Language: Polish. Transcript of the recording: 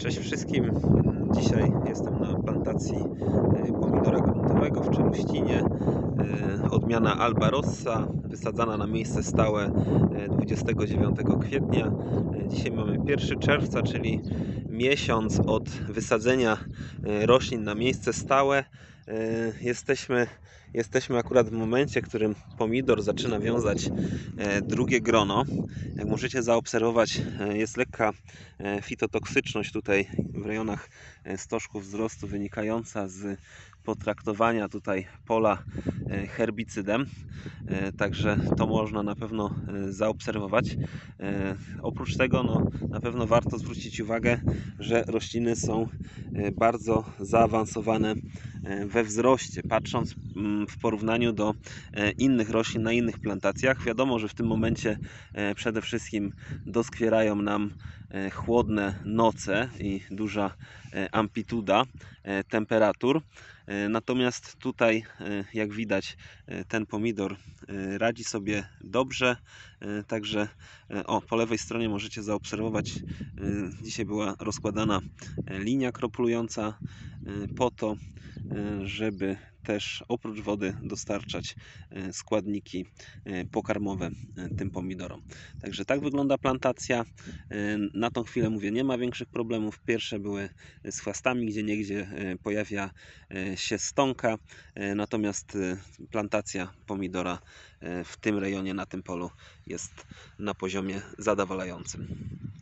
Cześć wszystkim. Dzisiaj jestem na plantacji pomidora gruntowego w Czeluścinie. Odmiana Albarossa, wysadzana na miejsce stałe 29 kwietnia. Dzisiaj mamy 1 czerwca, czyli miesiąc od wysadzenia roślin na miejsce stałe. Jesteśmy akurat w momencie, w którym pomidor zaczyna wiązać drugie grono. Jak możecie zaobserwować, jest lekka fitotoksyczność tutaj w rejonach stożków wzrostu, wynikająca z potraktowania tutaj pola herbicydem, także to można na pewno zaobserwować. Oprócz tego na pewno warto zwrócić uwagę, że rośliny są bardzo zaawansowane we wzroście, patrząc w porównaniu do innych roślin na innych plantacjach. Wiadomo, że w tym momencie przede wszystkim doskwierają nam chłodne noce i duża amplituda temperatur. Natomiast tutaj, jak widać, ten pomidor radzi sobie dobrze. Także po lewej stronie możecie zaobserwować, dzisiaj była rozkładana linia kroplująca po to, żeby też oprócz wody dostarczać składniki pokarmowe tym pomidorom. Także tak wygląda plantacja. Na tą chwilę, mówię, nie ma większych problemów. Pierwsze były z chwastami, gdzie niegdzie pojawia się stonka, natomiast plantacja pomidora w tym rejonie, na tym polu, jest na poziomie zadowalającym.